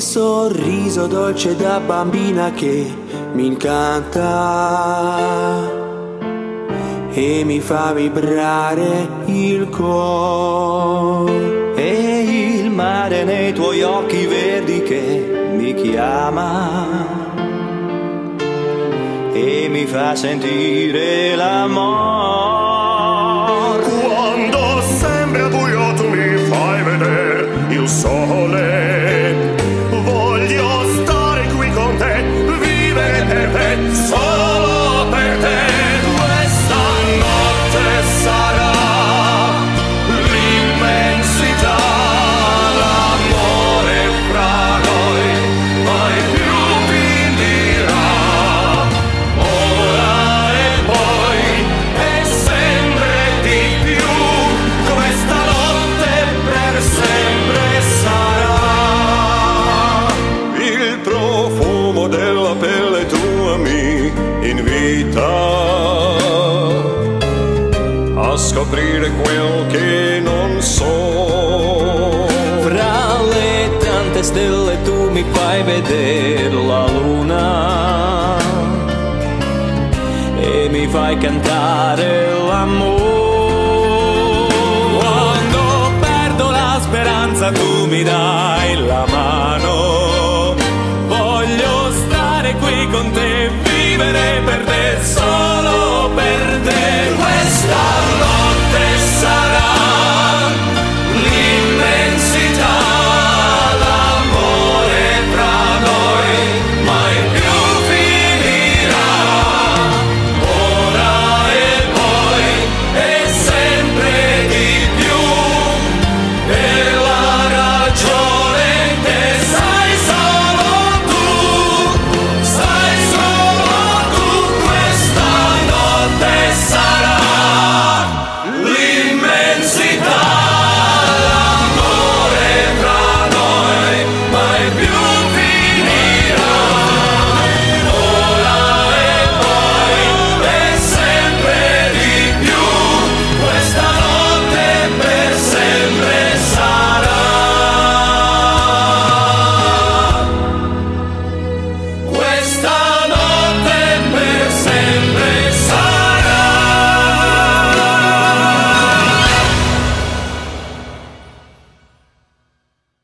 quel sorriso dolce da bambina che mi incanta e mi fa vibrare il cuore, e il mare nei tuoi occhi verdi che mi chiama e mi fa sentire l'amore. Quando sembra buio tu mi fai vedere il sole. Voglio stare qui con te, vivere per te, solo per te. Questa notte sarà l'immensità, l'amore fra noi mai più finirà. Ora e poi è sempre di più, questa notte per sempre sarà. Il profumo della pelle tua mi invita a scoprire quel che non so. Fra le tante stelle tu mi fai vedere la luna e mi fai cantare l'amore. Quando perdo la speranza tu mi dai la mano, voglio stare qui con te, vivere per te.